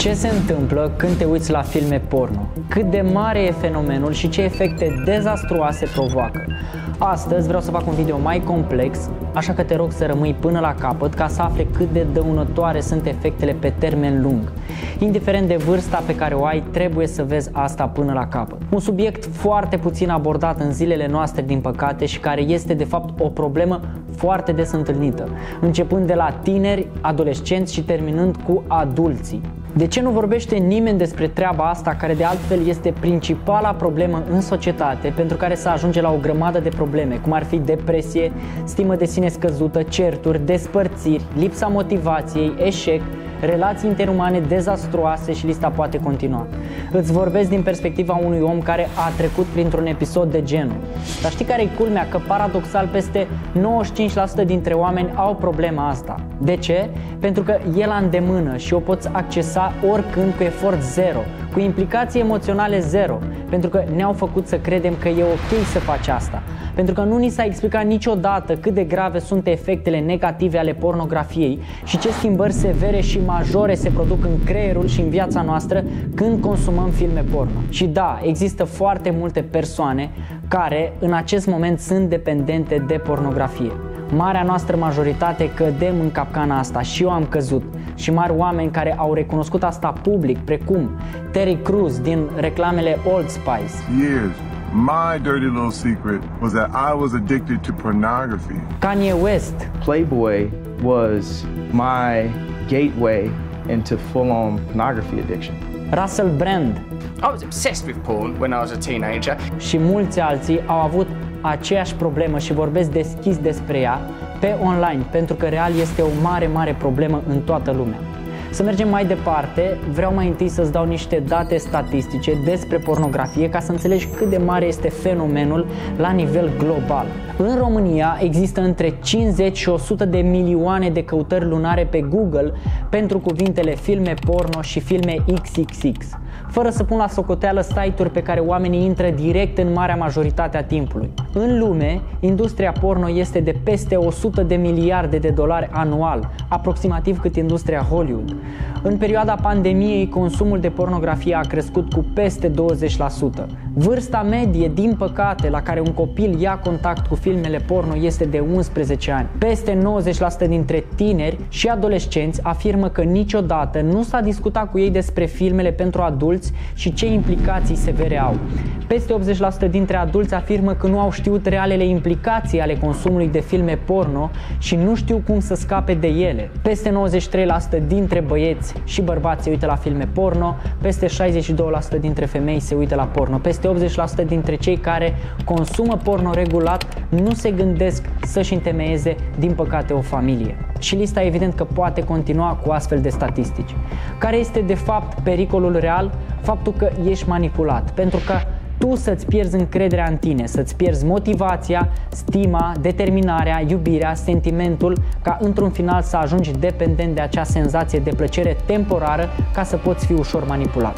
Ce se întâmplă când te uiți la filme porno? Cât de mare e fenomenul și ce efecte dezastruoase provoacă? Astăzi vreau să fac un video mai complex, așa că te rog să rămâi până la capăt ca să afli cât de dăunătoare sunt efectele pe termen lung. Indiferent de vârsta pe care o ai, trebuie să vezi asta până la capăt. Un subiect foarte puțin abordat în zilele noastre, din păcate, și care este de fapt o problemă foarte des întâlnită, începând de la tineri, adolescenți și terminând cu adulții. De ce nu vorbește nimeni despre treaba asta, care de altfel este principala problemă în societate, pentru care se ajunge la o grămadă de probleme, cum ar fi depresie, stimă de sine scăzută, certuri, despărțiri, lipsa motivației, eșec, relații interumane dezastruoase și lista poate continua. Îți vorbesc din perspectiva unui om care a trecut printr-un episod de genul. Dar știi care e culmea? Că paradoxal peste 95% dintre oameni au problema asta. De ce? Pentru că e la îndemână și o poți accesa oricând, cu efort zero, cu implicații emoționale zero, pentru că ne-au făcut să credem că e ok să faci asta. Pentru că nu ni s-a explicat niciodată cât de grave sunt efectele negative ale pornografiei și ce schimbări severe și majore se produc în creierul și în viața noastră când consumăm filme porno. Și da, există foarte multe persoane care în acest moment sunt dependente de pornografie. Marea noastră majoritate cădem în capcana asta și eu am căzut. Și mari oameni care au recunoscut asta public, precum Terry Crews din reclamele Old Spice. My dirty little secret was that I was addicted to pornography. Kanye West. Playboy was my gateway into full-on pornography addiction. Russell Brand. I was obsessed with porn when I was a teenager. Și mulți alții au avut aceeași problemă și vorbesc deschis despre ea pe online, pentru că real este o mare, mare problemă în toată lumea. Să mergem mai departe, vreau mai întâi să-ți dau niște date statistice despre pornografie ca să înțelegi cât de mare este fenomenul la nivel global. În România există între 50 și 100 de milioane de căutări lunare pe Google pentru cuvintele filme porno și filme XXX, fără să pun la socoteală site-uri pe care oamenii intră direct în marea majoritate a timpului. În lume, industria porno este de peste 100 de miliarde de dolari anual, aproximativ cât industria Hollywood. În perioada pandemiei, consumul de pornografie a crescut cu peste 20%. Vârsta medie, din păcate, la care un copil ia contact cu filmele porno este de 11 ani. Peste 90% dintre tineri și adolescenți afirmă că niciodată nu s-a discutat cu ei despre filmele pentru adulți și ce implicații severe au. Peste 80% dintre adulți afirmă că nu au știut realele implicații ale consumului de filme porno și nu știu cum să scape de ele. Peste 93% dintre băieți și bărbați se uită la filme porno, peste 62% dintre femei se uită la porno. Peste 80% dintre cei care consumă porno regulat nu se gândesc să-și întemeieze, din păcate, o familie. Și lista evident că poate continua cu astfel de statistici. Care este de fapt pericolul real? Faptul că ești manipulat, pentru că tu să-ți pierzi încrederea în tine, să-ți pierzi motivația, stima, determinarea, iubirea, sentimentul, ca într-un final să ajungi dependent de acea senzație de plăcere temporară ca să poți fi ușor manipulat.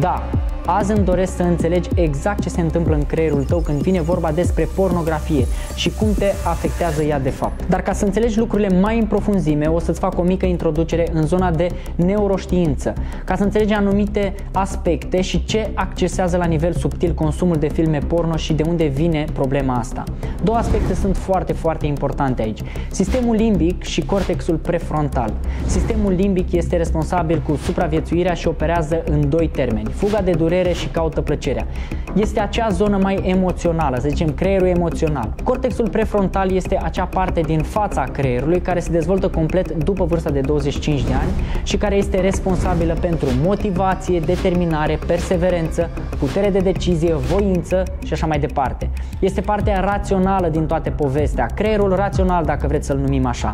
Da, azi îmi doresc să înțelegi exact ce se întâmplă în creierul tău când vine vorba despre pornografie și cum te afectează ea de fapt. Dar ca să înțelegi lucrurile mai în profunzime, o să-ți fac o mică introducere în zona de neuroștiință, ca să înțelegi anumite aspecte și ce accesează la nivel subtil consumul de filme porno și de unde vine problema asta. Două aspecte sunt foarte, foarte importante aici. Sistemul limbic și cortexul prefrontal. Sistemul limbic este responsabil cu supraviețuirea și operează în doi termeni: fuga de durere și caută plăcerea. Este acea zonă mai emoțională, să zicem creierul emoțional. Cortexul prefrontal este acea parte din fața creierului care se dezvoltă complet după vârsta de 25 de ani și care este responsabilă pentru motivație, determinare, perseverență, putere de decizie, voință și așa mai departe. Este partea rațională din toate povestea, creierul rațional, dacă vreți să-l numim așa.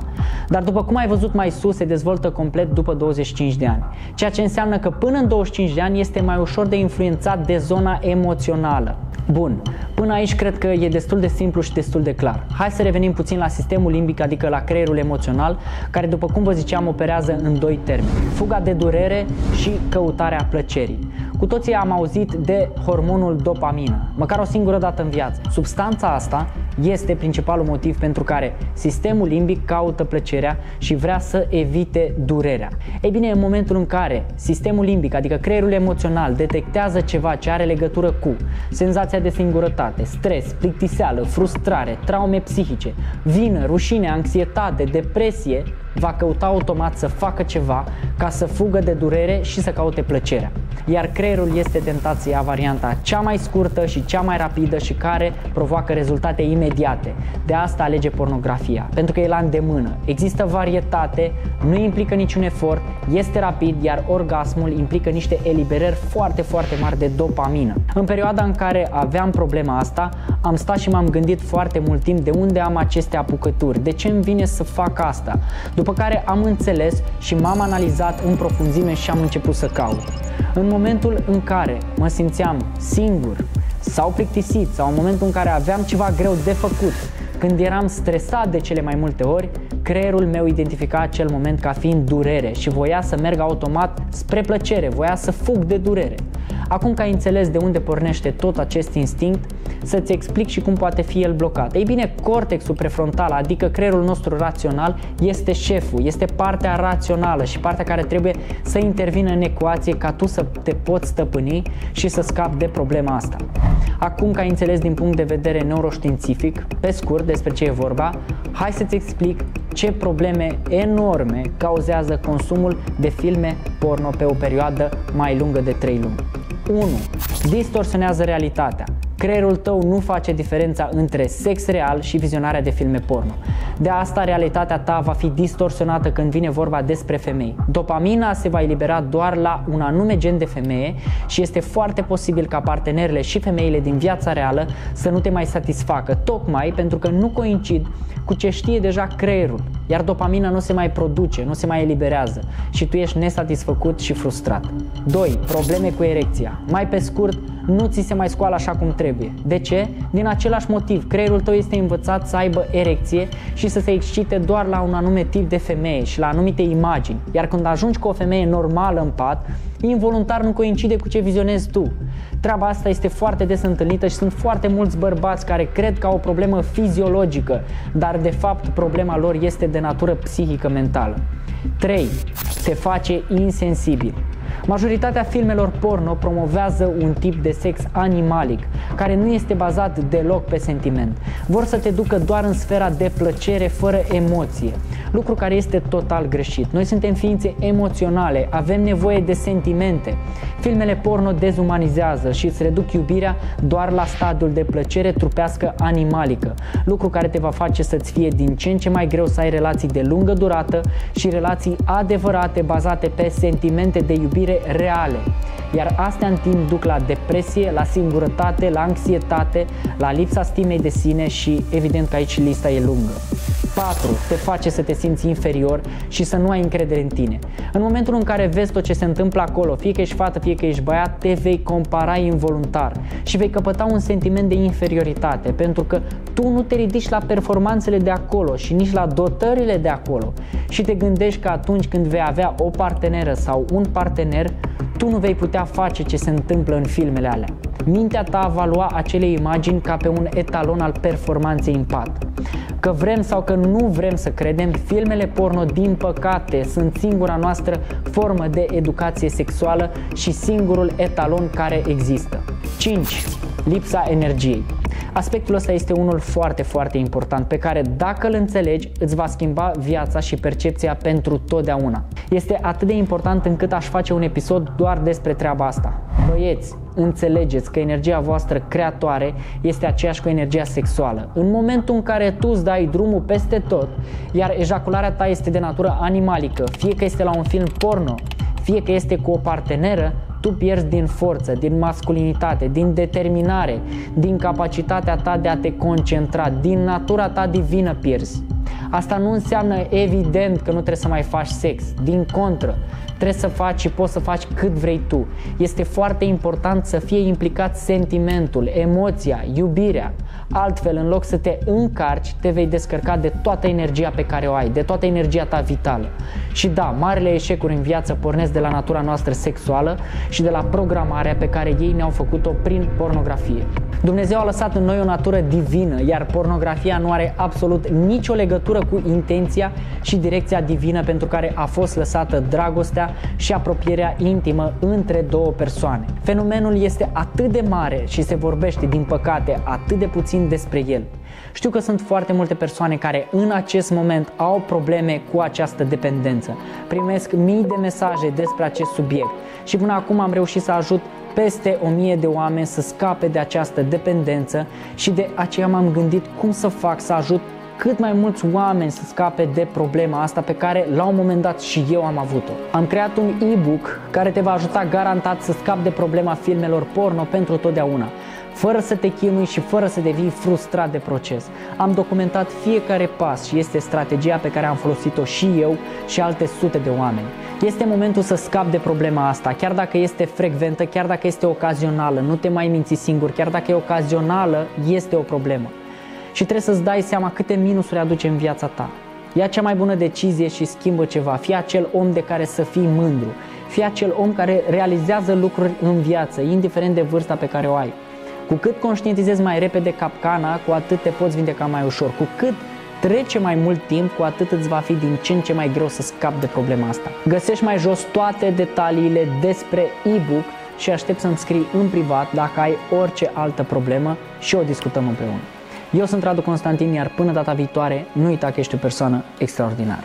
Dar după cum ai văzut mai sus, se dezvoltă complet după 25 de ani, ceea ce înseamnă că până în 25 de ani este mai ușor de influențat de zona emoțională. Bun, până aici cred că e destul de simplu și destul de clar. Hai să revenim puțin la sistemul limbic, adică la creierul emoțional, care, după cum vă ziceam, operează în doi termeni: fuga de durere și căutarea plăcerii. Cu toții am auzit de hormonul dopamină, măcar o singură dată în viață. Substanța asta este principalul motiv pentru care sistemul limbic caută plăcerea și vrea să evite durerea. Ei bine, în momentul în care sistemul limbic, adică creierul emoțional, detectează ceva ce are legătură cu senzația de singurătate, stres, plictiseală, frustrare, traume psihice, vină, rușine, anxietate, depresie, va căuta automat să facă ceva ca să fugă de durere și să caute plăcerea. Iar creierul este tentat să ia varianta cea mai scurtă și cea mai rapidă și care provoacă rezultate imediate. De asta alege pornografia, pentru că e la îndemână. Există varietate, nu implică niciun efort, este rapid, iar orgasmul implică niște eliberări foarte, foarte mari de dopamină. În perioada în care aveam problema asta, am stat și m-am gândit foarte mult timp de unde am aceste apucături, de ce îmi vine să fac asta. După care am înțeles și m-am analizat în profunzime și am început să caut. În momentul în care mă simțeam singur sau plictisit sau în momentul în care aveam ceva greu de făcut, când eram stresat de cele mai multe ori, creierul meu identifica acel moment ca fiind durere și voia să merg automat spre plăcere, voia să fug de durere. Acum că ai înțeles de unde pornește tot acest instinct, să-ți explic și cum poate fi el blocat. Ei bine, cortexul prefrontal, adică creierul nostru rațional, este șeful, este partea rațională și partea care trebuie să intervină în ecuație ca tu să te poți stăpâni și să scapi de problema asta. Acum că ai înțeles din punct de vedere neuroștiințific, pe scurt, despre ce e vorba, hai să-ți explic ce probleme enorme cauzează consumul de filme porno pe o perioadă mai lungă de 3 luni. 1. Distorsionează realitatea. Creierul tău nu face diferența între sex real și vizionarea de filme porno. De asta realitatea ta va fi distorsionată când vine vorba despre femei. Dopamina se va elibera doar la un anume gen de femeie și este foarte posibil ca partenerele și femeile din viața reală să nu te mai satisfacă, tocmai pentru că nu coincid cu ce știe deja creierul, iar dopamina nu se mai produce, nu se mai eliberează și tu ești nesatisfăcut și frustrat. 2. Probleme cu erecția. Mai pe scurt, nu ți se mai scoală așa cum trebuie. De ce? Din același motiv, creierul tău este învățat să aibă erecție și să se excite doar la un anume tip de femeie și la anumite imagini, iar când ajungi cu o femeie normală în pat, involuntar nu coincide cu ce vizionezi tu. Treaba asta este foarte des întâlnită și sunt foarte mulți bărbați care cred că au o problemă fiziologică, dar de fapt problema lor este de natură psihică-mentală. 3. Te face insensibil. Majoritatea filmelor porno promovează un tip de sex animalic, care nu este bazat deloc pe sentiment. Vor să te ducă doar în sfera de plăcere, fără emoție, lucru care este total greșit. Noi suntem ființe emoționale, avem nevoie de sentimente. Filmele porno dezumanizează și îți reduc iubirea doar la stadiul de plăcere trupească animalică, lucru care te va face să-ți fie din ce în ce mai greu să ai relații de lungă durată și relații adevărate bazate pe sentimente de iubire reale. Iar astea în timp duc la depresie, la singurătate, la anxietate, la lipsa stimei de sine și evident că aici lista e lungă. 4. Te face să te simți inferior și să nu ai încredere în tine. În momentul în care vezi tot ce se întâmplă acolo, fie că ești fată, fie că ești băiat, te vei compara involuntar și vei căpăta un sentiment de inferioritate, pentru că tu nu te ridici la performanțele de acolo și nici la dotările de acolo și te gândești că atunci când vei avea o parteneră sau un partener, tu nu vei putea face ce se întâmplă în filmele alea. Mintea ta va lua acele imagini ca pe un etalon al performanței în pat. Că vrem sau că nu vrem să credem, filmele porno, din păcate, sunt singura noastră formă de educație sexuală și singurul etalon care există. 5. Lipsa energiei. Aspectul ăsta este unul foarte, foarte important, pe care dacă îl înțelegi, îți va schimba viața și percepția pentru totdeauna. Este atât de important încât aș face un episod doar despre treaba asta. Băieți, înțelegeți că energia voastră creatoare este aceeași cu energia sexuală. În momentul în care tu îți dai drumul peste tot, iar ejacularea ta este de natură animalică, fie că este la un film porno, fie că este cu o parteneră, tu pierzi din forță, din masculinitate, din determinare, din capacitatea ta de a te concentra, din natura ta divină pierzi. Asta nu înseamnă evident că nu trebuie să mai faci sex, din contră, trebuie să faci și poți să faci cât vrei tu. Este foarte important să fie implicat sentimentul, emoția, iubirea, altfel în loc să te încarci, te vei descărca de toată energia pe care o ai, de toată energia ta vitală. Și da, marile eșecuri în viață pornesc de la natura noastră sexuală și de la programarea pe care ei ne-au făcut-o prin pornografie. Dumnezeu a lăsat în noi o natură divină, iar pornografia nu are absolut nicio legătură cu intenția și direcția divină pentru care a fost lăsată dragostea și apropierea intimă între două persoane. Fenomenul este atât de mare și se vorbește, din păcate, atât de puțin despre el. Știu că sunt foarte multe persoane care în acest moment au probleme cu această dependență. Primesc mii de mesaje despre acest subiect și până acum am reușit să ajut peste 1000 de oameni să scape de această dependență și de aceea m-am gândit cum să fac să ajut cât mai mulți oameni să scape de problema asta pe care la un moment dat și eu am avut-o. Am creat un e-book care te va ajuta garantat să scapi de problema filmelor porno pentru totdeauna, fără să te chinui și fără să devii frustrat de proces. Am documentat fiecare pas și este strategia pe care am folosit-o și eu și alte sute de oameni. Este momentul să scapi de problema asta, chiar dacă este frecventă, chiar dacă este ocazională, nu te mai minți singur, chiar dacă e ocazională, este o problemă. Și trebuie să-ți dai seama câte minusuri aduce în viața ta. Ia cea mai bună decizie și schimbă ceva, fii acel om de care să fii mândru, fii acel om care realizează lucruri în viață, indiferent de vârsta pe care o ai. Cu cât conștientizezi mai repede capcana, cu atât te poți vindeca mai ușor. Cu cât trece mai mult timp, cu atât îți va fi din ce în ce mai greu să scapi de problema asta. Găsești mai jos toate detaliile despre e-book și aștept să-mi scrii în privat dacă ai orice altă problemă și o discutăm împreună. Eu sunt Radu Constantin, iar până data viitoare, nu uita că ești o persoană extraordinară.